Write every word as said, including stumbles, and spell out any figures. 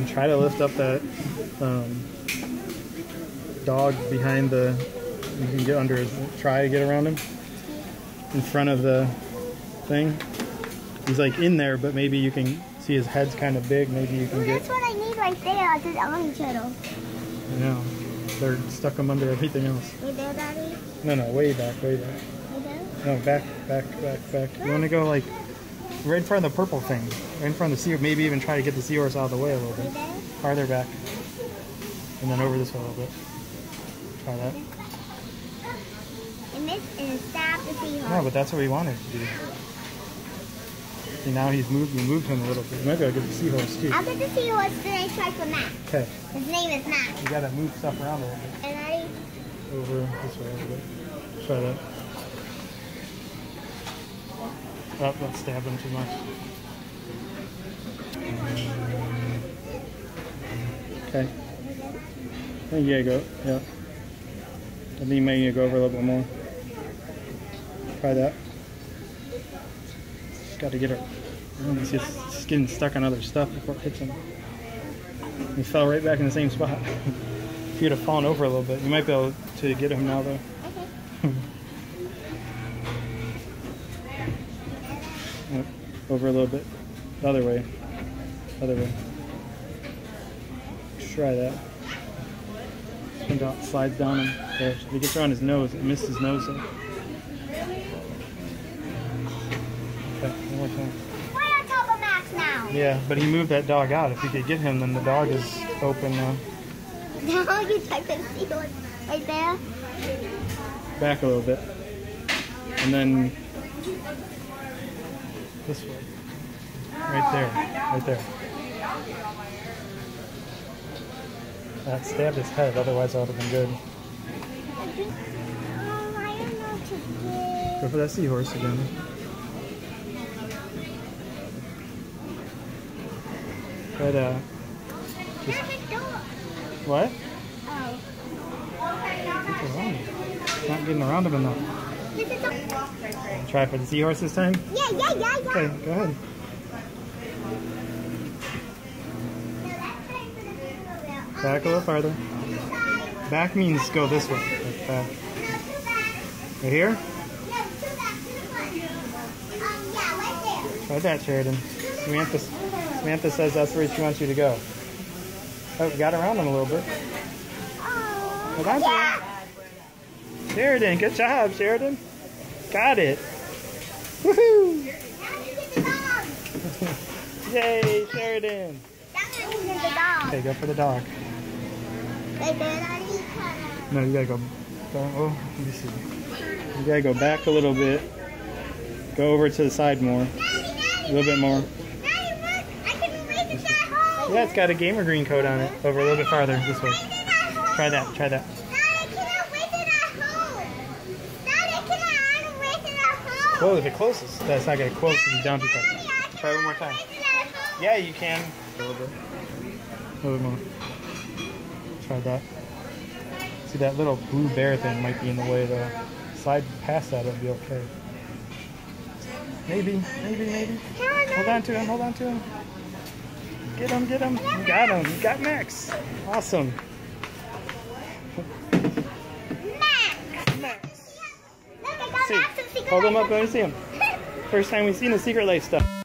and try to lift up that um, dog behind the, you can get under his, try to get around him, in front of the thing. He's like in there, but maybe you can see his head's kind of big, maybe you can well, get. That's what I need right there, this orange turtle. I know, they're stuck them under everything else. Right there, Daddy? No, no, way back, way back. No, back, back, back, back. You want to go like right in front of the purple thing, right in front of the seahorse. Maybe even try to get the seahorse out of the way a little bit. Farther back, and then over this way a little bit. Try that. And this is stab the seahorse. No, but that's what we wanted to do. See, now he's moved. We moved him a little bit. You might be able to get the seahorse too. I'll get the seahorse, then I try for Max. Okay. His name is Max. You gotta move stuff around a little bit. And I over this way a little bit. Try that. Oh, that stabbed him too much. Okay. I think you gotta go, yeah. I think you may need to go over a little bit more. Try that. Just gotta get her. It's just getting stuck on other stuff before it hits him. He fell right back in the same spot. If you'd have fallen over a little bit, you might be able to get him now though. Okay. Over a little bit, the other way, other way. Try that. And out, slides down him. There, if it gets around his nose, it missed his nose. Though. Okay, one more time. Right on top of Max now. Yeah, but he moved that dog out. If you could get him, then the dog is open now. Now you check the seal right there. Back a little bit, and then. This way. Right there. Right there. That stabbed his head, otherwise that would have been good. Oh, I don't know what to do. Go for that seahorse again. But, uh... Just... What? Oh. What's wrong? It's not getting around him enough. Try for the seahorse this time? Yeah, yeah, yeah, yeah. Okay, go ahead. Back a little farther. Back means go this way. Like back. Right here? Try that, Sheridan. Samantha, Samantha says that's where she wants you to go. Oh, got around him a little bit. Well, that's it. Sheridan, good job, Sheridan. Got it. Woohoo! Yay, Sheridan. Okay, go for the dog. No, you gotta go. Oh, let me see. You gotta go back a little bit. Go over to the side more. A little bit more. Yeah, it's got a GamerGreen code on it. Over a little bit farther this way. Try that, try that. Well, if it closes, that's not going to close because it's down too far. Try one more time. Yeah, you can. A little bit. A little bit more. Try that. See, that little blue bear thing might be in the way, though. Slide past that, it'll be okay. Maybe, maybe, maybe. Hold on to him, hold on to him. Get him, get him. You got him. You got Max. Awesome. Max! Max! Hold him up, let me see him. First time we've seen the Secret Life stuff.